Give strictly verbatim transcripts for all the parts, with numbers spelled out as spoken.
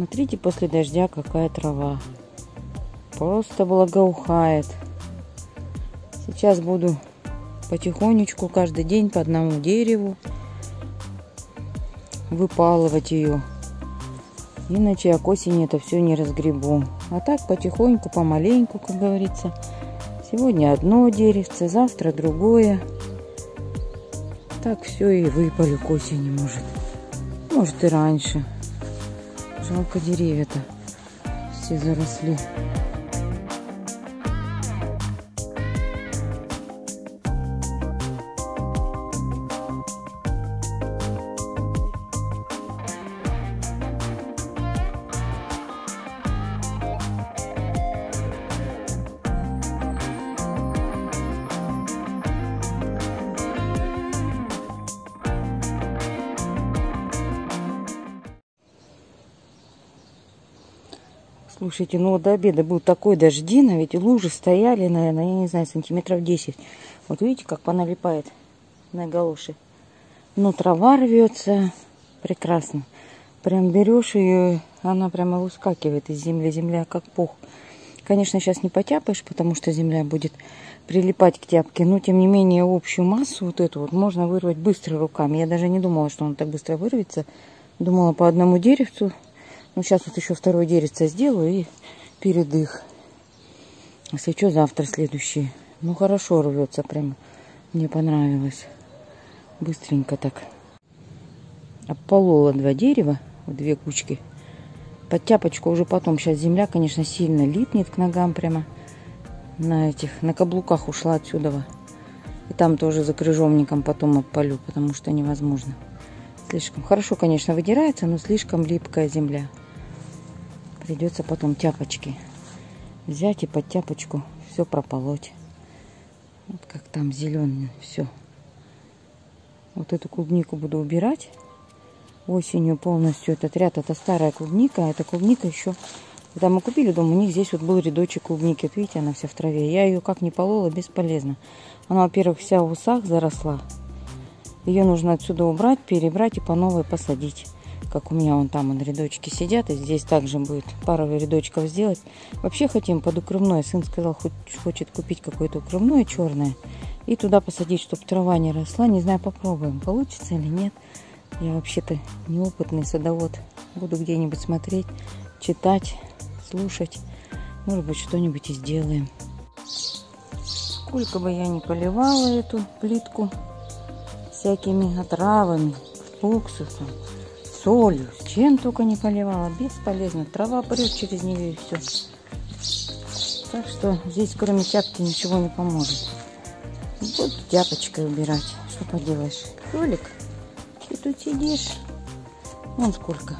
Смотрите, после дождя какая трава. Просто благоухает. Сейчас буду потихонечку, каждый день по одному дереву выпалывать ее. Иначе я к осени это все не разгребу. А так потихоньку, помаленьку, как говорится. Сегодня одно деревце, завтра другое. Так все и выпалю к осени, может. Может и раньше. Жалко, деревья-то все заросли. Слушайте, ну вот до обеда был такой дождина, ведь лужи стояли, наверное, я не знаю, сантиметров десять. Вот видите, как поналипает на галоши. Но трава рвется прекрасно. Прям берешь ее, она прямо выскакивает из земли. Земля как пух. Конечно, сейчас не потяпаешь, потому что земля будет прилипать к тяпке. Но, тем не менее, общую массу вот эту вот можно вырвать быстро руками. Я даже не думала, что он так быстро вырвется. Думала по одному деревцу. Ну, сейчас вот еще второе деревце сделаю и передых. Если что, завтра следующий. Ну, хорошо рвется прям. Мне понравилось. Быстренько так. Обполола два дерева, вот две кучки. Под тяпочку уже потом. Сейчас земля, конечно, сильно липнет к ногам прямо. На этих, на каблуках ушла отсюда. И там тоже за крыжовником потом обпалю, потому что невозможно. Слишком хорошо, конечно, выдирается, но слишком липкая земля. Придется потом тяпочки взять и под тяпочку все прополоть. Вот как там зеленое все. Вот эту клубнику буду убирать осенью полностью. Этот ряд, это старая клубника. Эта клубника еще, когда мы купили дом, у них здесь вот был рядочек клубники. Вот видите, она вся в траве. Я ее как ни полола, бесполезно. Она, во-первых, вся в усах заросла. Ее нужно отсюда убрать, перебрать и по новой посадить. Как у меня вон там вон, рядочки сидят. И здесь также будет пару рядочков сделать. Вообще хотим под укрывное. Сын сказал, хоть, хочет купить какое-то укрывное черное. И туда посадить, чтобы трава не росла. Не знаю, попробуем, получится или нет. Я вообще-то неопытный садовод. Буду где-нибудь смотреть, читать, слушать. Может быть, что-нибудь и сделаем. Сколько бы я ни поливала эту плитку всякими отравами, уксусом, солью, с чем только не поливала. Бесполезно. Трава прет через нее и все. Так что здесь кроме тяпки ничего не поможет. Буду тяпочкой убирать. Что поделаешь? Кролик, ты тут сидишь. Вон сколько.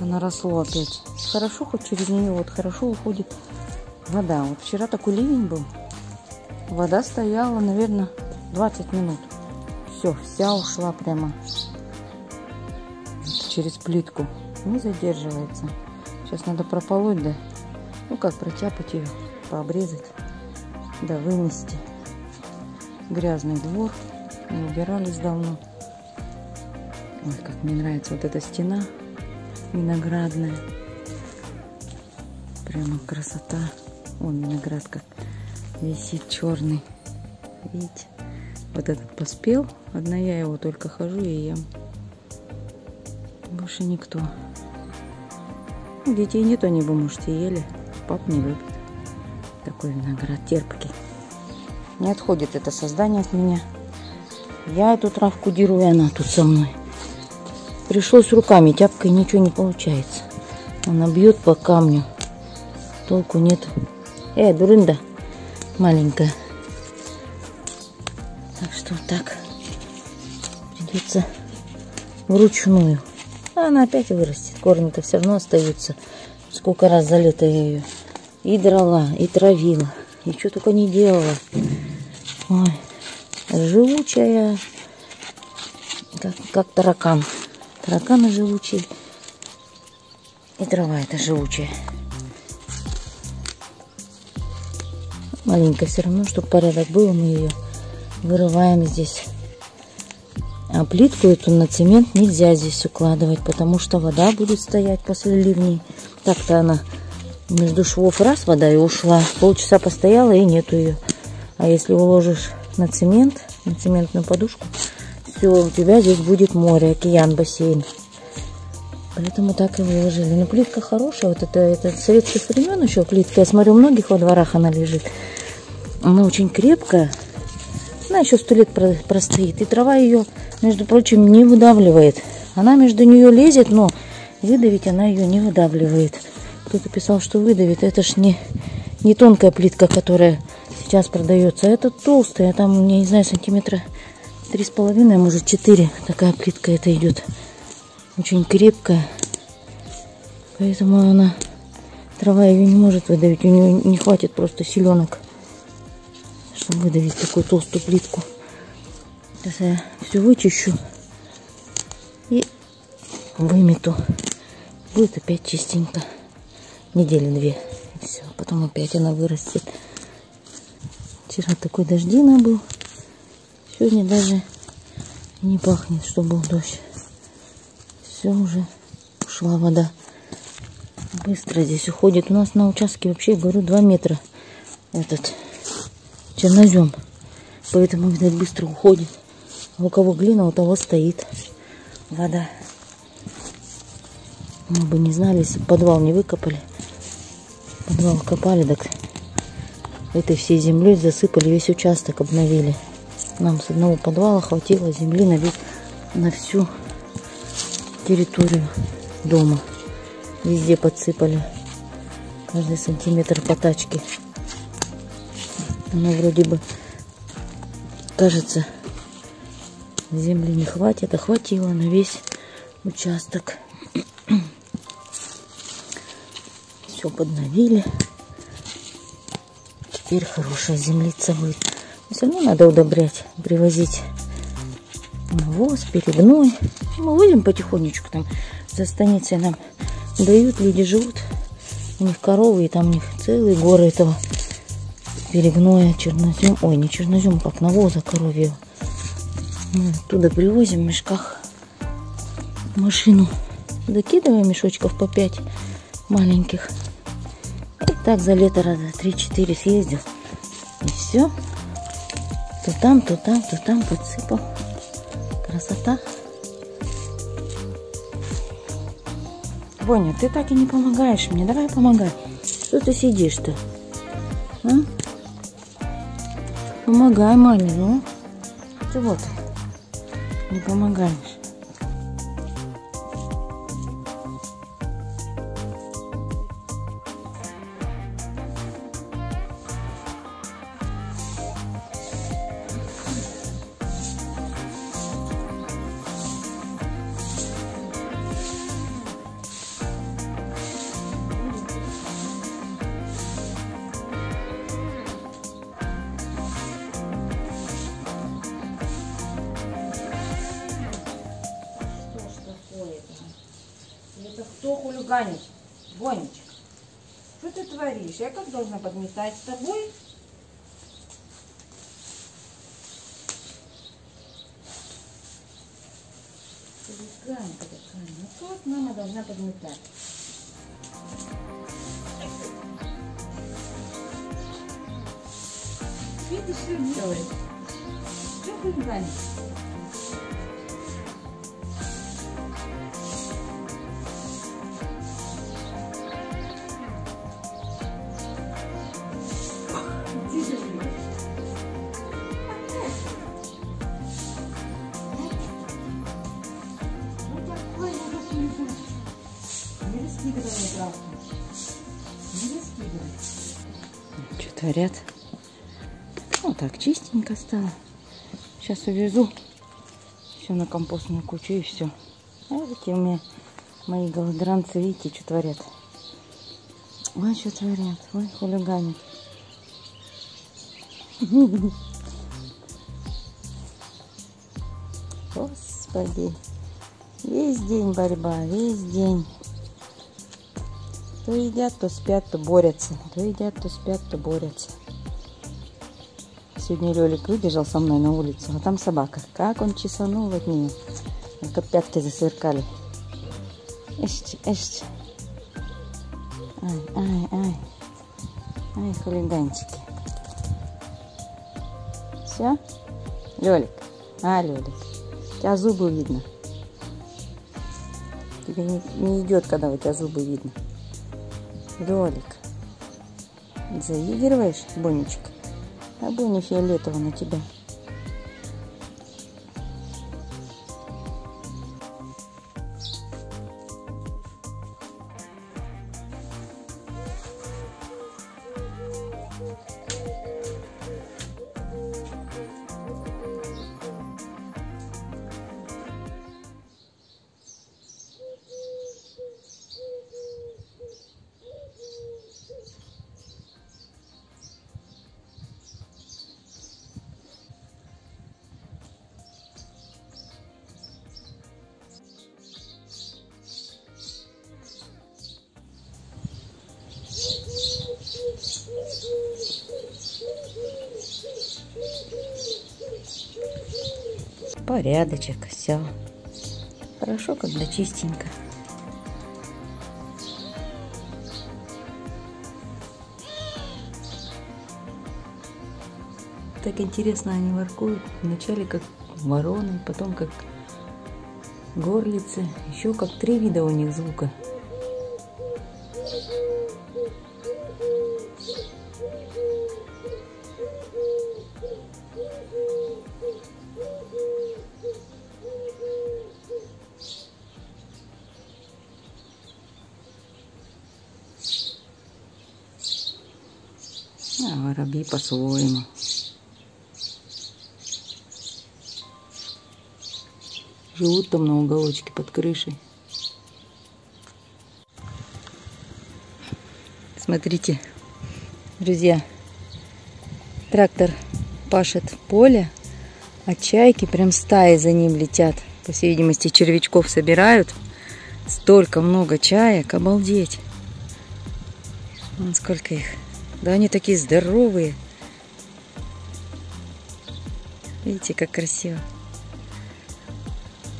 Она росла опять. Хорошо, хоть через нее вот хорошо уходит вода. Вот вчера такой ливень был. Вода стояла, наверное, двадцать минут. Все, вся ушла прямо через плитку. Не задерживается. Сейчас надо прополоть, да. Ну как, протяпать ее, пообрезать. Да вынести. Грязный двор. Мы убирались давно. Ой, как мне нравится вот эта стена виноградная. Прямо красота. Вон виноград как висит черный. Видите? Вот этот поспел. Одна я его только хожу и ем. Больше никто. Детей нет, они бы, может, и ели. Пап не любит. Такой виноград терпкий. Не отходит это создание от меня. Я эту травку деру, и она тут со мной. Пришлось руками. Тяпкой ничего не получается. Она бьет по камню. Толку нет. Эй, дурында маленькая. Так что так придется вручную. А она опять вырастет. Корни-то все равно остаются. Сколько раз за лето я ее и драла, и травила. И что только не делала. Ой, живучая. Как, как таракан. Тараканы живучие. И трава эта живучая. Маленько все равно, чтобы порядок был, мы ее вырываем здесь. А плитку эту на цемент нельзя здесь укладывать, потому что вода будет стоять после ливней. Так-то она между швов раз вода и ушла. Полчаса постояла и нету ее. А если уложишь на цемент, на цементную подушку, все, у тебя здесь будет море, океан, бассейн. Поэтому так и выложили. Но плитка хорошая. Вот это, это советских времен еще плитка. Я смотрю, у многих во дворах она лежит. Она очень крепкая. Она еще сто лет простоит. И трава ее, между прочим, не выдавливает. Она между нее лезет, но выдавить она ее не выдавливает. Кто-то писал, что выдавит. Это ж не, не тонкая плитка, которая сейчас продается. Это толстая. Там, я не знаю, сантиметра три с половиной, может четыре. Такая плитка это идет. Очень крепкая, поэтому она, трава ее не может выдавить, у нее не хватит просто силенок, чтобы выдавить такую толстую плитку. Сейчас я все вычищу и вымету, будет опять чистенько, недели две, и все, потом опять она вырастет. Вчера такой дождина был, сегодня даже не пахнет, что был дождь. Все, уже ушла вода. Быстро здесь уходит. У нас на участке вообще, говорю, два метра этот чернозем. Поэтому, видать, быстро уходит. А у кого глина, у того стоит вода. Мы бы не знали, если бы подвал не выкопали. Подвал копали, так этой всей землей засыпали, весь участок обновили. Нам с одного подвала хватило земли на, на всю территорию дома, везде подсыпали, каждый сантиметр по тачке. Оно вроде бы кажется, земли не хватит, а хватило на весь участок. Все подновили, теперь хорошая землица будет. Но все равно надо удобрять, привозить навоз, перегной. Мы возим потихонечку, там за станицей нам дают, люди живут, у них коровы, и там у них целые горы этого перегноя, чернозем, ой, не чернозем, как навоза коровьего. Мы оттуда привозим в мешках, машину закидываем, мешочков по пять маленьких. И так за лето раза три-четыре съездил, и все, то там, то там, то там подсыпал. Красота. Боня, ты так и не помогаешь мне. Давай помогай. Что ты сидишь-то? Помогай маме, ну. Ты вот не помогаешь. Хулиганить, Бонечка, что ты творишь? Я как должна подметать с тобой? Хулиганка такая, ну как мама должна подметать? Видишь, что делаешь? Что хулиганишь? Что творят? Вот так чистенько стало. Сейчас увезу все на компостную кучу и все. А вот эти у меня мои голодранцы, видите, что творят? Ой, что творят? Ой, хулиганят. Господи, весь день борьба, весь день. То едят, то спят, то борются. То едят, то спят, то борются. Сегодня Лёлик выбежал со мной на улицу, а там собака. Как он чесанул от нее. Только пятки засверкали. Эшти, эшти. Ай, ай, ай. Ай, хулиганчики. Все? Лёлик. А, Лёлик. У тебя зубы видно. Тебе не, не идет, когда у тебя зубы видно. Лёлик. Заигрываешь, Бонечек? А Боня фиолетово на тебя. Порядочек, все. Хорошо, когда чистенько. Так интересно они воркуют. Вначале как вороны, потом как горлицы. Еще как три вида у них звука. А воробьи по-своему. Живут там на уголочке под крышей. Смотрите, друзья, трактор пашет поле, а чайки прям стаи за ним летят. По всей видимости, червячков собирают. Столько много чаек, обалдеть. Вон сколько их. Да они такие здоровые. Видите, как красиво.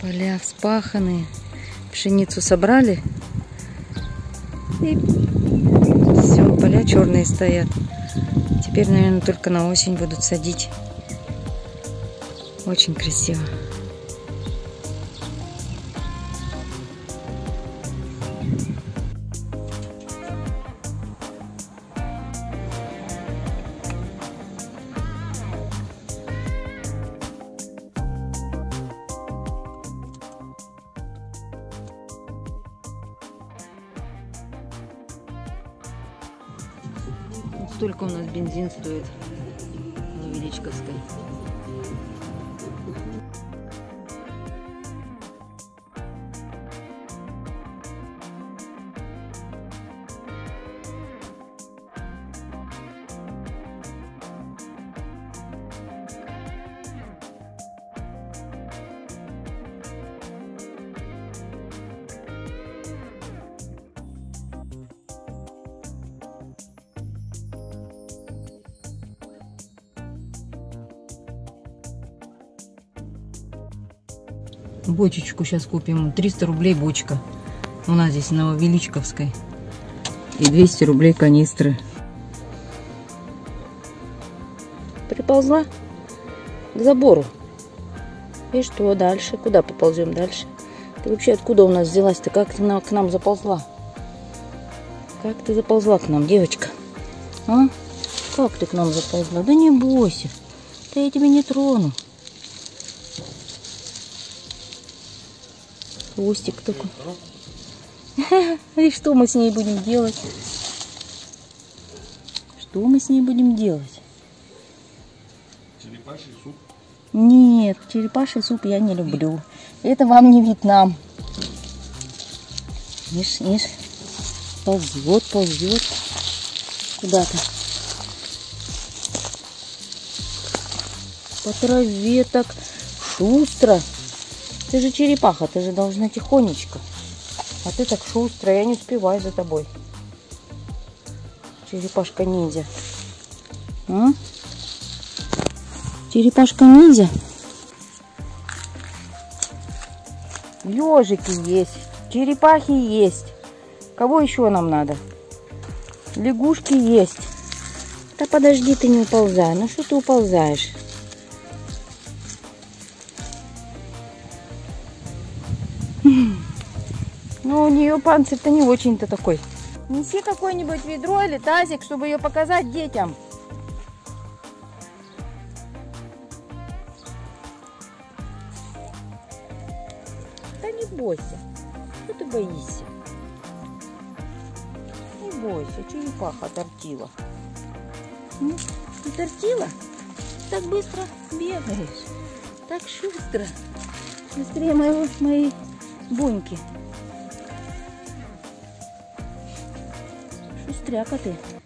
Поля вспаханные. Пшеницу собрали. И все, поля черные стоят. Теперь, наверное, только на осень будут садить. Очень красиво. Столько у нас бензин стоит на Величковской. Бочечку сейчас купим. триста рублей бочка. У нас здесь на Величковской. И двести рублей канистры. Приползла к забору. И что дальше? Куда поползем дальше? Ты вообще откуда у нас взялась-то? Как ты к нам заползла? Как ты заползла к нам, девочка? А? Как ты к нам заползла? Да не бойся. Да я тебя не трону. Хвостик такой. И что мы с ней будем делать? Что мы с ней будем делать? Черепаший суп? Нет, черепаший суп я не люблю. Это вам не Вьетнам. Ишь, ишь. Ползет, ползет. Куда-то. По траве так шустро. Ты же черепаха, ты же должна тихонечко. А ты так шустро, я не успеваю за тобой. Черепашка-ниндзя. А? Черепашка-ниндзя. Ежики есть, черепахи есть. Кого еще нам надо? Лягушки есть. Да подожди, ты не уползай. Ну что ты уползаешь? Ну у нее панцирь-то не очень-то такой. Неси какое-нибудь ведро или тазик, чтобы ее показать детям. Да не бойся. Что ты боишься? Не бойся, черепаха тортила. Ты тортила? Так быстро бегаешь. Так шустро. Быстрее моего, моей буньки. Шустряка ты.